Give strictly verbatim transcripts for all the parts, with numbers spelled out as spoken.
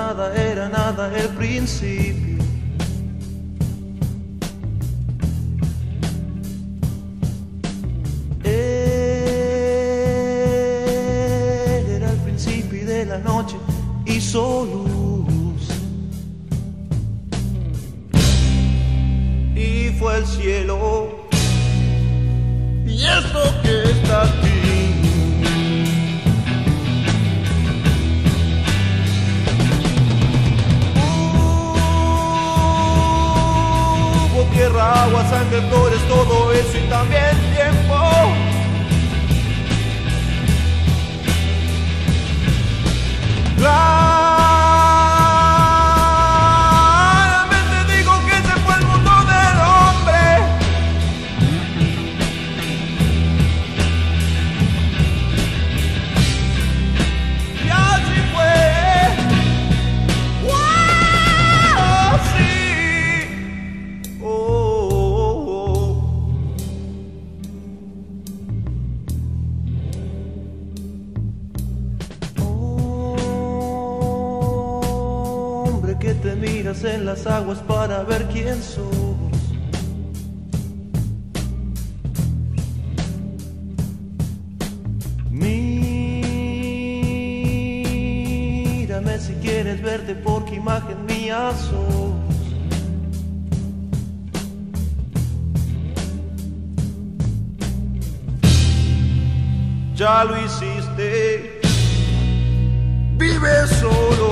nada, era nada el principio. Era el principio de la noche, hizo luz, y fue el cielo, y esto que está aquí. Tierra, agua, sangre, flores, todo eso y también tiempo. Claramente digo que ese fue el mundo del hombre. Y así fue. ¡Wow! Sí. Que te miras en las aguas para ver quién sos. Mírame si quieres verte, porque imagen mía sos. Ya lo hiciste, vive solo.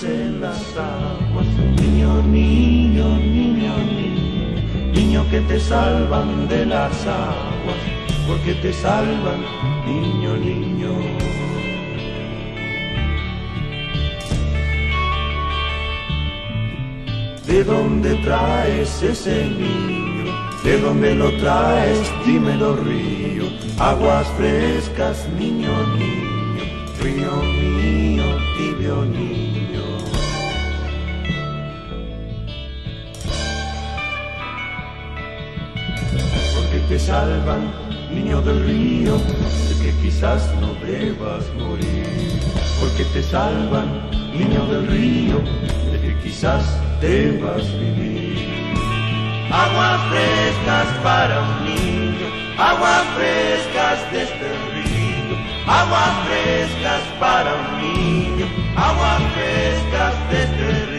Dios en las aguas. Niño, niño, niño, niño, niño que te salvan de las aguas, porque te salvan, niño, niño. ¿De dónde traes ese niño? ¿De dónde lo traes? Dímelo, río. Aguas frescas, niño, niño, río mío, tibio niño. Porque te salvan, niño del río, de que quizás no debas morir. Porque te salvan, niño del río, de que quizás debas vivir. Aguas frescas para un niño, aguas frescas de este río, aguas frescas para un niño, aguas frescas de este río.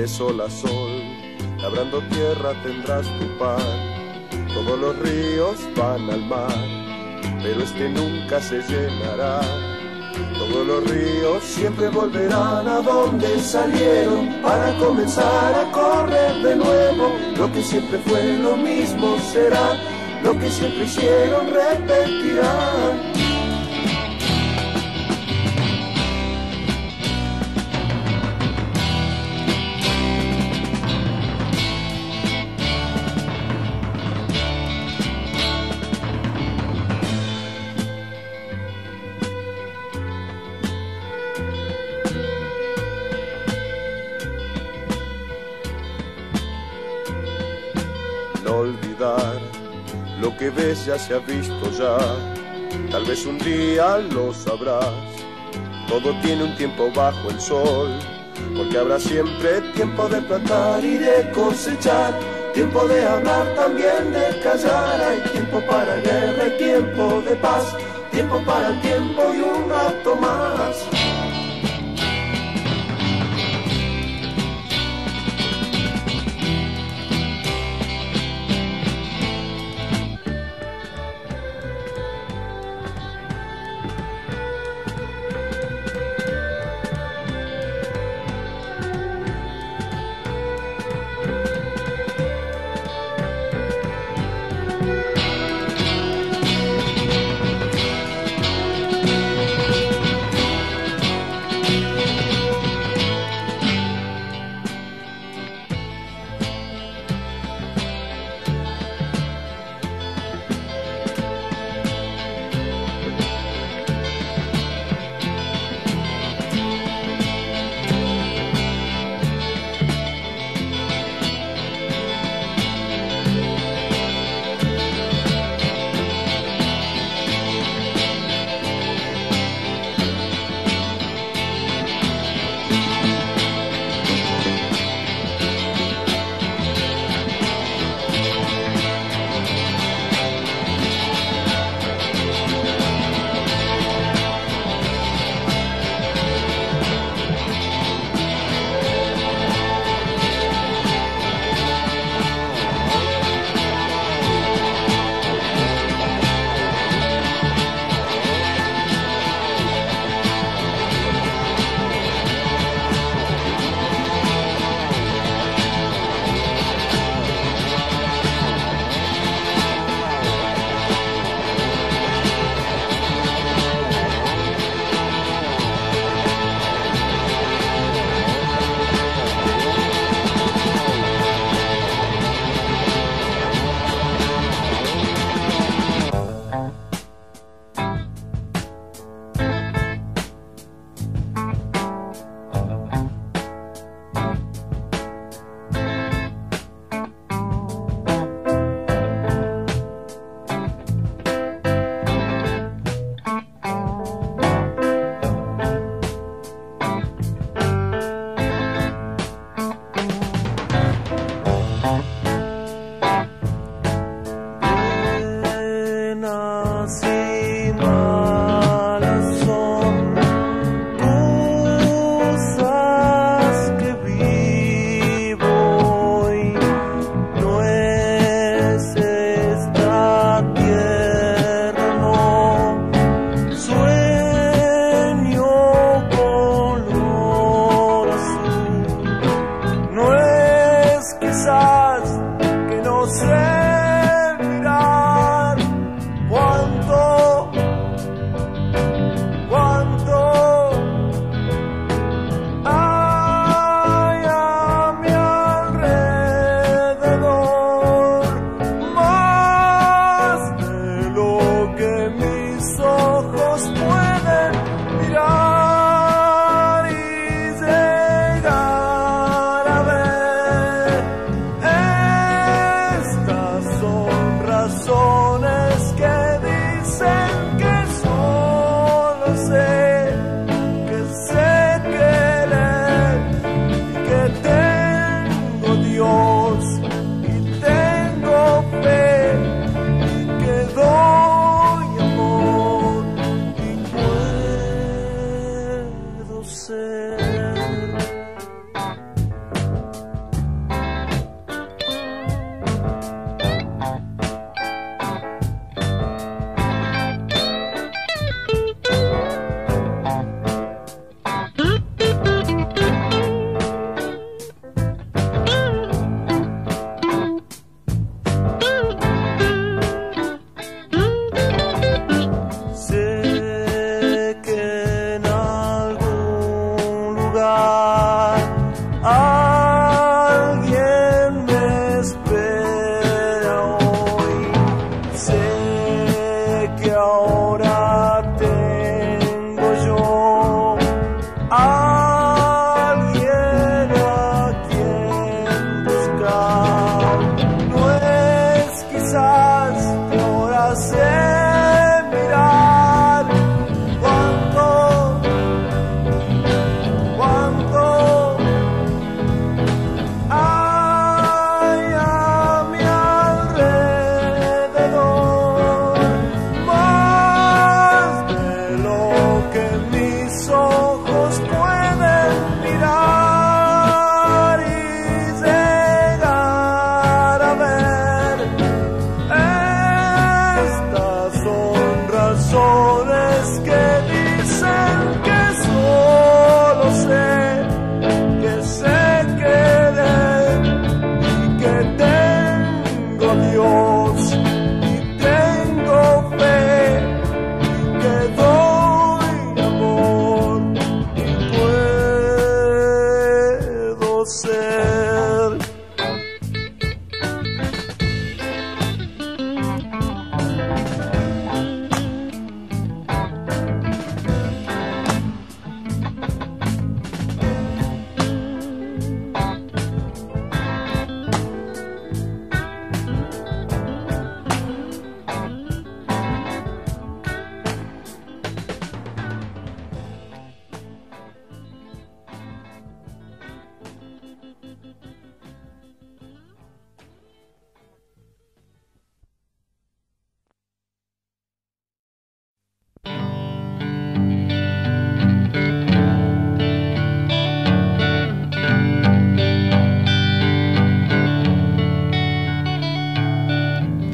De sol a sol, labrando tierra tendrás tu pan. Todos los ríos van al mar, pero este nunca se llenará. Todos los ríos siempre volverán a donde salieron, para comenzar a correr de nuevo. Lo que siempre fue lo mismo será, lo que siempre hicieron repetirán. Lo que ves ya se ha visto ya, tal vez un día lo sabrás. Todo tiene un tiempo bajo el sol, porque habrá siempre tiempo de plantar y de cosechar, tiempo de hablar también de callar. Hay tiempo para guerra, hay tiempo de paz, tiempo para el tiempo y un rato más.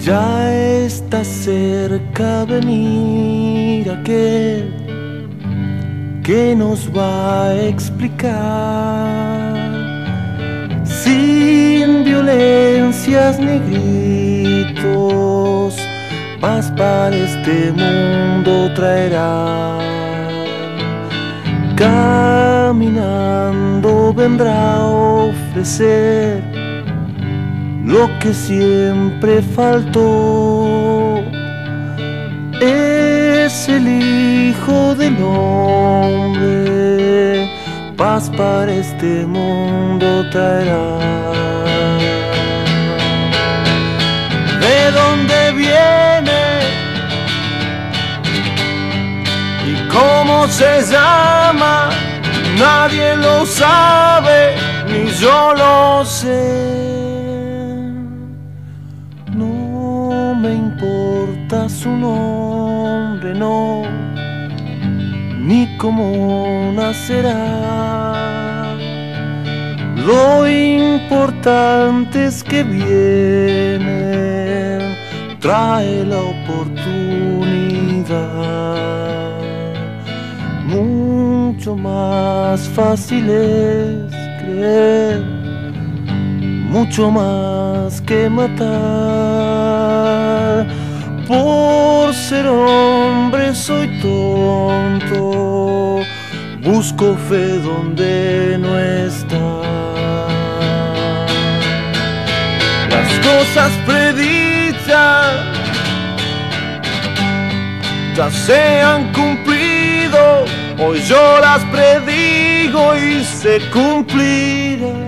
Ya está cerca venir aquel que nos va a explicar, sin violencias ni gritos, paz para este mundo traerá. Caminando vendrá a ofrecer lo que siempre faltó. Es el Hijo del Hombre, paz para este mundo traerá. ¿De dónde viene y cómo se llama? Nadie lo sabe, ni yo lo sé. No me importa su nombre, no, ni cómo nacerá. Lo importante es que viene, trae la oportunidad. Mucho más fácil es creer, mucho más que matar. Por ser hombre soy tonto, busco fe donde no está. Las cosas predichas ya se han cumplido, hoy yo las predigo y se cumplirán.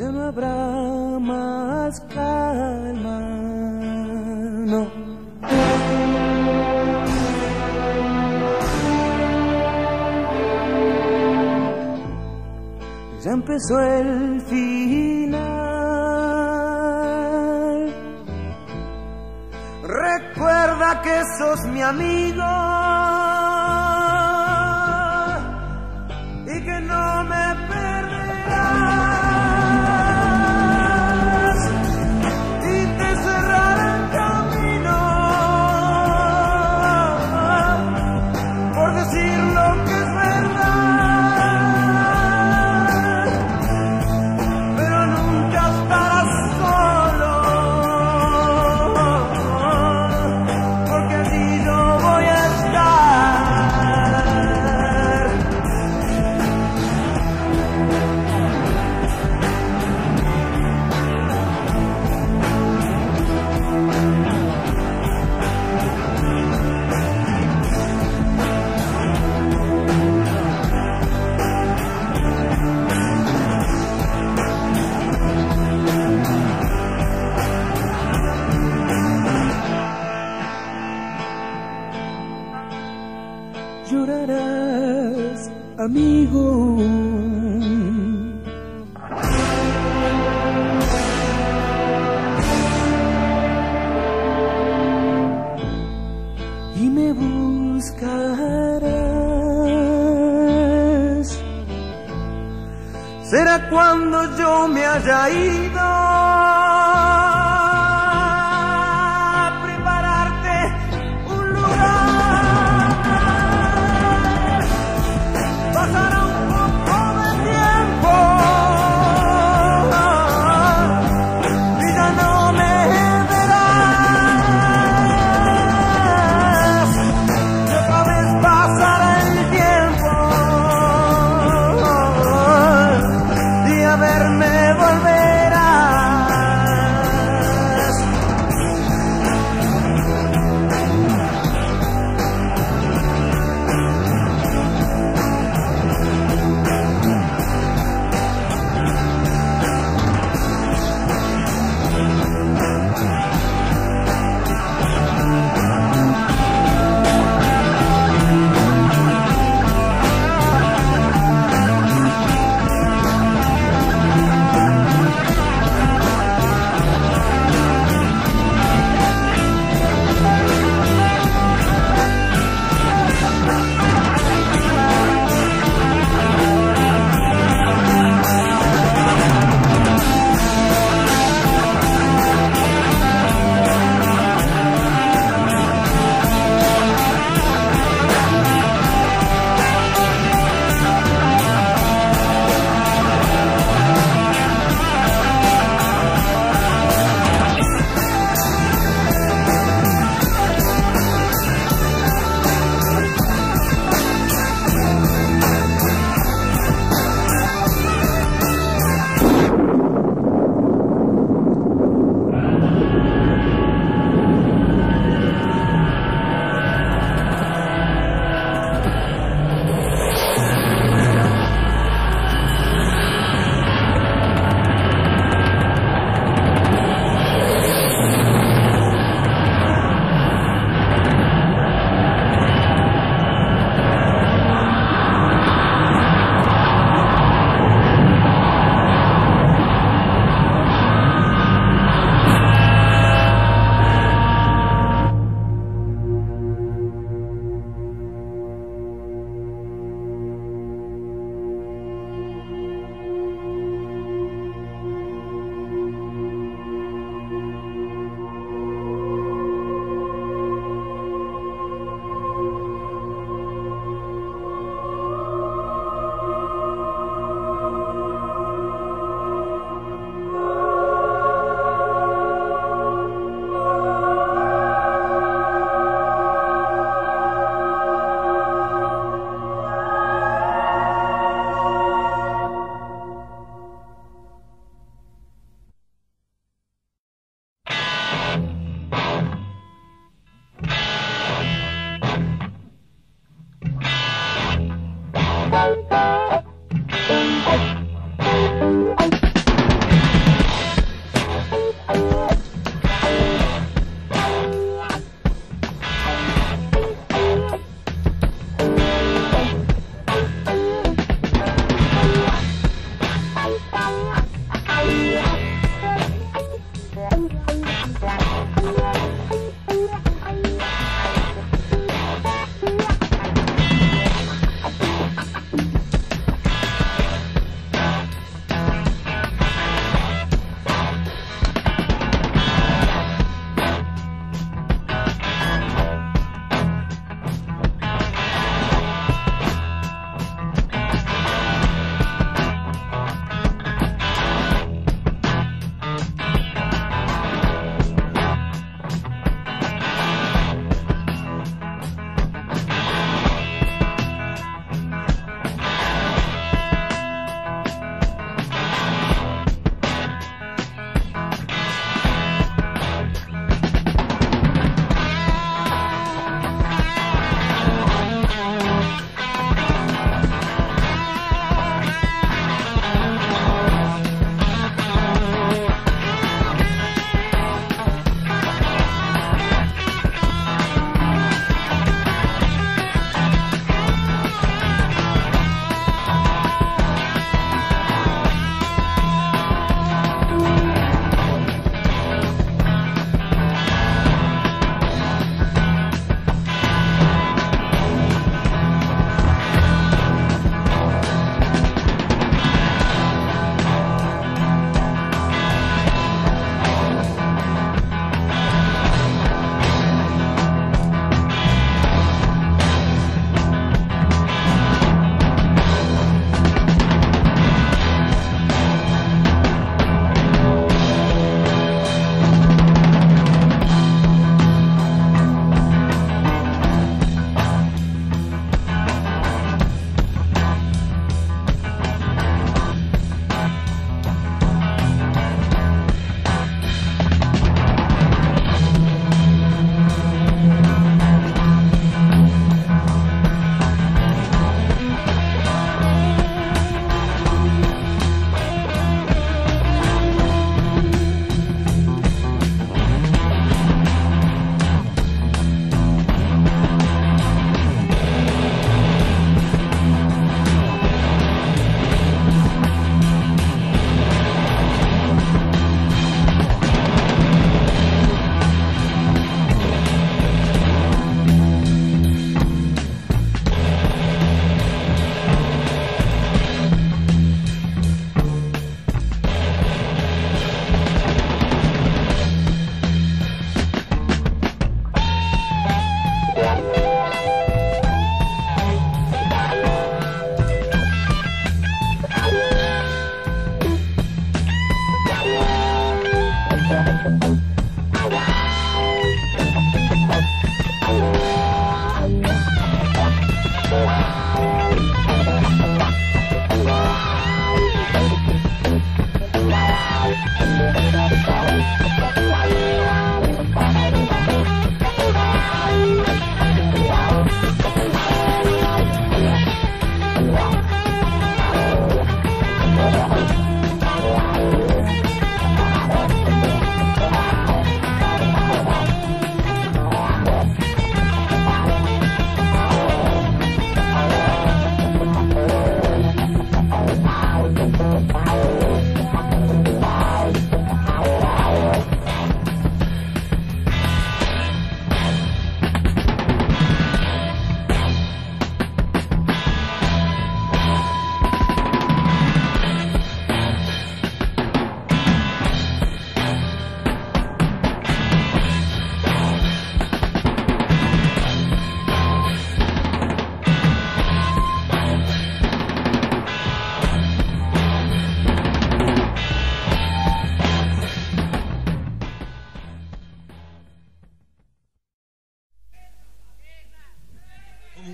ya no habrá más calma, no. Ya empezó el final. Recuerda que sos mi amigo y que no me perderás, y te cerraré el camino por decir lo que es verdad. Llorarás, amigo, y me buscarás. Será cuando yo me haya ido. Verme volverá.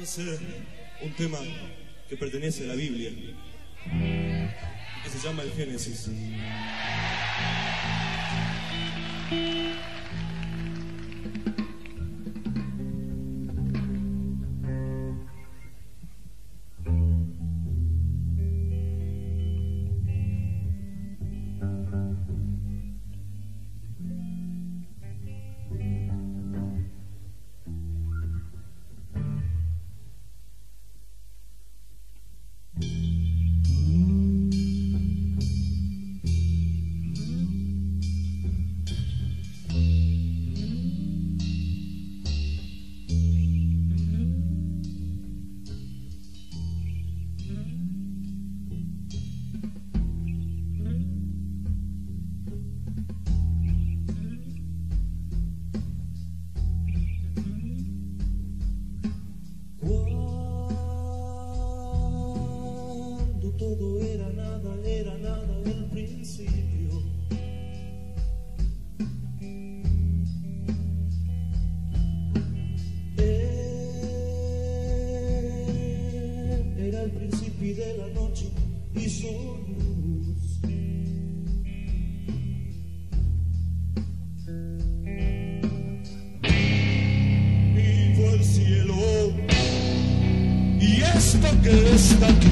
avance un tema que pertenece a la Biblia, que se llama el Génesis. Todo era nada, era nada al principio. Él era el príncipe de la noche y su luz. Y fue el cielo y esto que está aquí.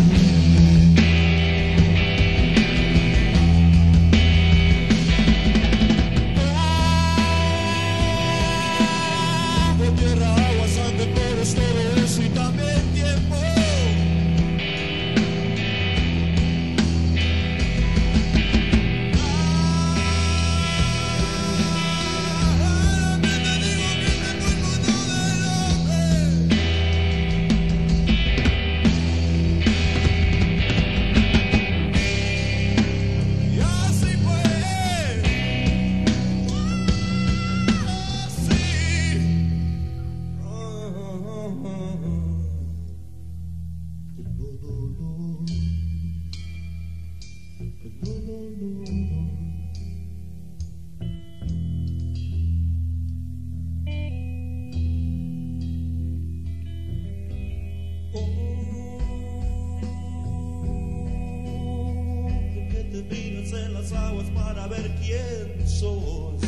En las aguas para ver quién sos.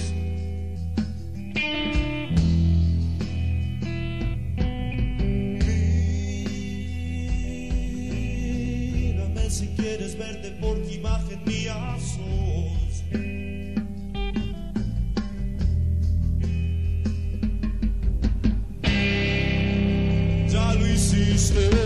Mírame si quieres verte porque imagen mía sos. Ya lo hiciste.